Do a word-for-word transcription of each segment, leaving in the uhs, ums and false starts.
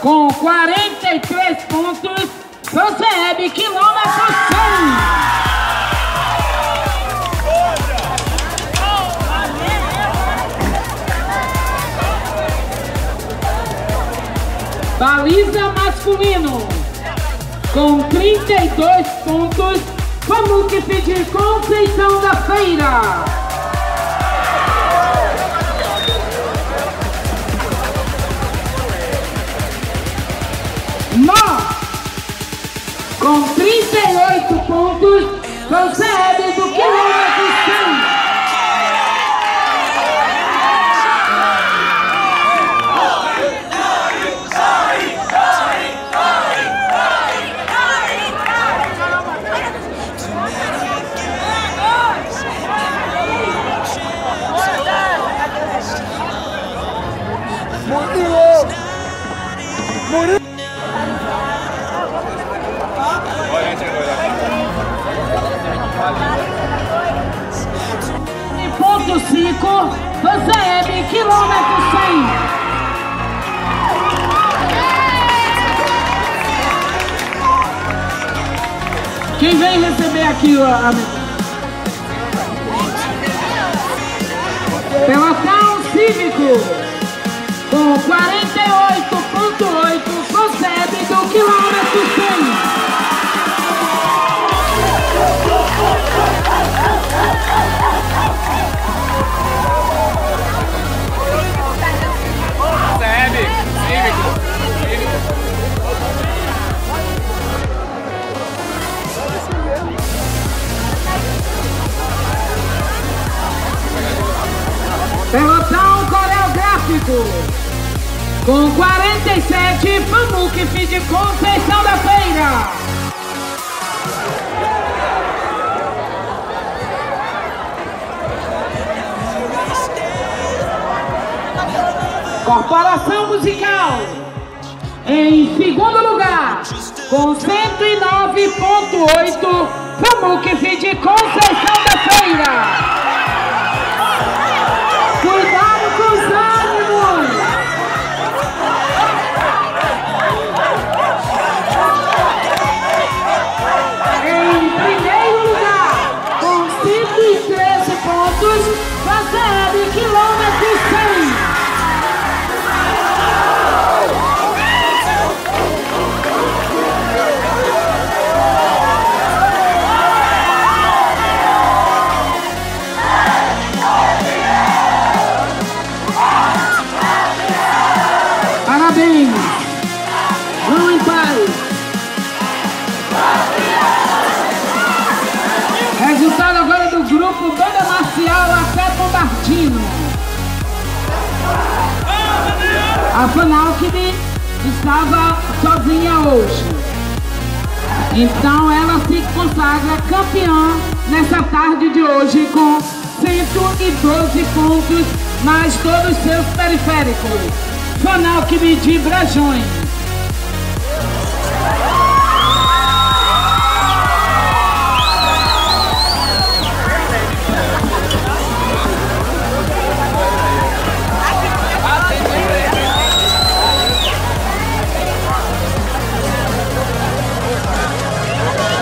com quarenta e três pontos, Faeb de Ibirapitanga. Baliza masculino, com trinta e dois pontos, vamos que pedir Conceição da Feira. Nó, com trinta e oito pontos, Faeb do quilômetro cem. Ponto cinco, Faeb, quilômetro cem. Quem vem receber aqui a... Pelotão cívico, com quarenta e oito ponto oito, Faeb do quilômetro cem. Pelotão coreográfico, com quarenta e sete, vamos que fim de Conceição da Feira. Corporação musical, em segundo lugar, com cento e nove ponto oito, vamos que fim de Conceição da Feira. Banda Marcial Acesso, a Fanalcmi estava sozinha hoje, então ela se consagra campeã nessa tarde de hoje com cento e doze pontos, mais todos os seus periféricos. Fanalcmi de Ibrajões.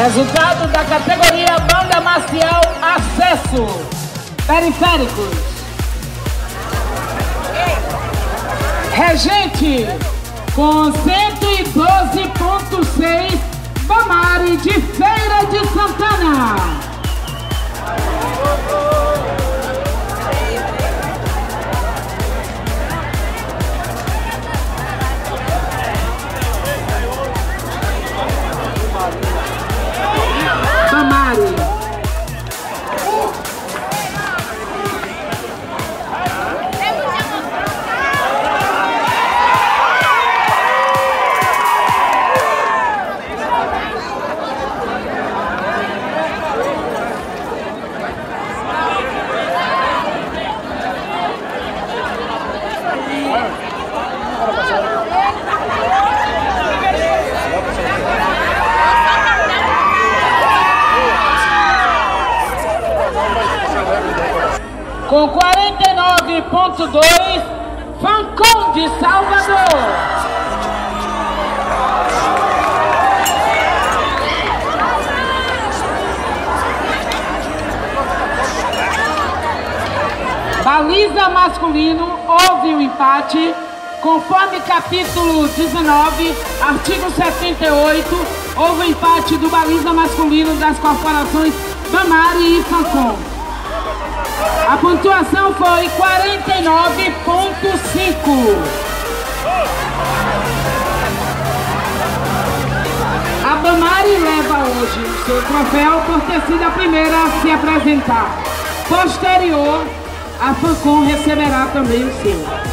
Resultado da categoria Banda Marcial Acesso, periféricos. Regente, com cento e doze ponto seis, Bamari de Feira de Santana. Com quarenta e nove ponto dois, Falcão de Salvador. Baliza masculino, houve um empate, conforme capítulo dezenove, artigo setenta e oito, houve um empate do baliza masculino das corporações Bamari e Fancom. A pontuação foi quarenta e nove ponto cinco. A Bamari leva hoje o seu troféu por ter sido a primeira a se apresentar. Posterior, a Fancom receberá também o seu.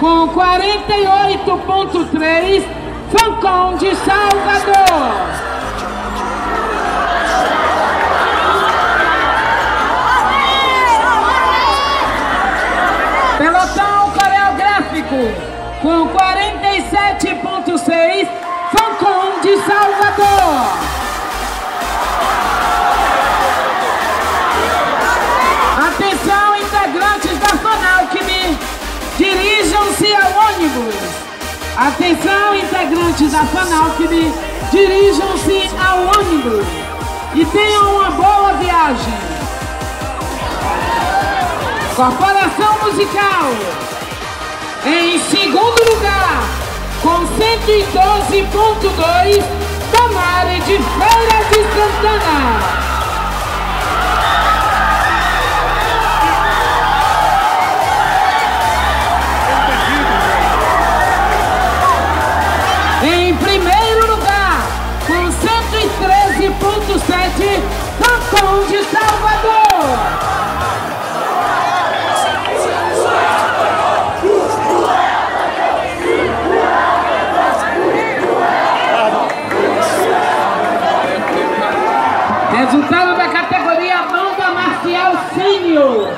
Com quarenta e oito ponto três, Falcão de Salvador. Pelotão coreográfico com quarenta e sete ponto seis, Falcão de Salvador. Atenção, integrantes da Fanalcmi. Dirijam-se ao ônibus. Atenção, integrantes da Fanalcmi, dirijam-se ao ônibus e tenham uma boa viagem. Corporação musical, em segundo lugar, com cento e doze ponto dois, Bamari de Feira de Santana. Em primeiro lugar, com cento e treze ponto sete, Falcão de Salvador. Resultado da categoria Banda Marcial Alcínio.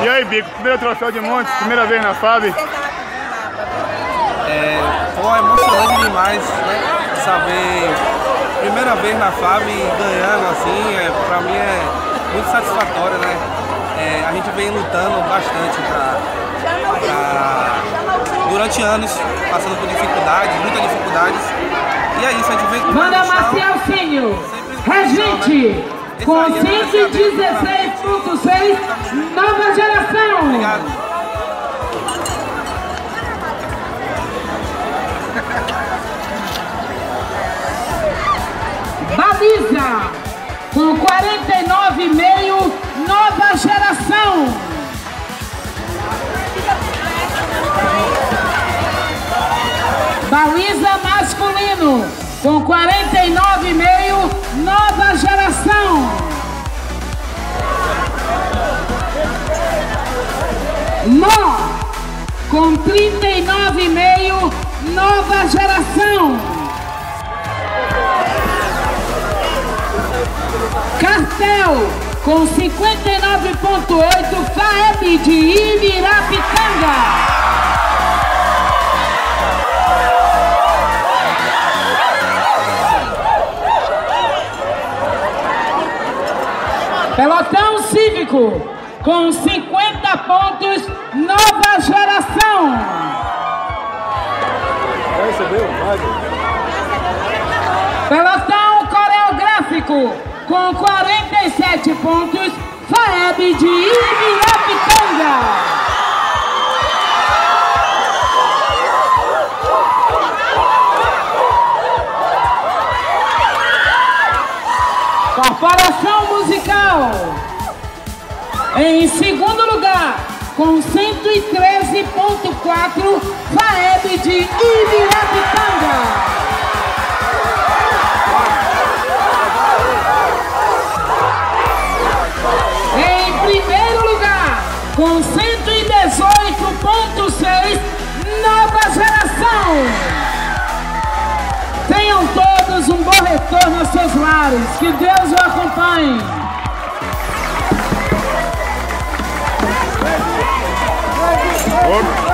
E aí, Bico, primeiro troféu de monte, primeira vez na Faeb. É, pô, é emocionante demais, né? Saber, primeira vez na Faeb ganhando assim, é, pra mim é muito satisfatório, né? É, a gente vem lutando bastante pra, pra, durante anos, passando por dificuldades, muitas dificuldades. E é isso, a gente vem com Banda Marcia Alcínio, regente, né? Com cento e dezesseis ponto seis, Nova Geração. Obrigado. Baliza, com quarenta e nove vírgula cinco, Nova Geração. Baliza masculino, com quarenta e nove vírgula cinco, Nova Geração. Nó, com trinta e nove vírgula cinco, Nova Geração. Cartel, com cinquenta e nove ponto oito, Faeb de Ibirapitanga. Pelotão cívico, com cinquenta pontos, Nova Geração. Pelotão coreográfico, com quarenta e sete pontos, Faeb de Ibirapitanga. Corporação musical, em segundo lugar, com cento e treze ponto quatro, Faeb de Ibirapitanga. Em primeiro lugar, com cento e dezoito ponto seis, Nova Geração. Tenham todos um bom retorno aos seus lares. Que Deus o acompanhe. Opa.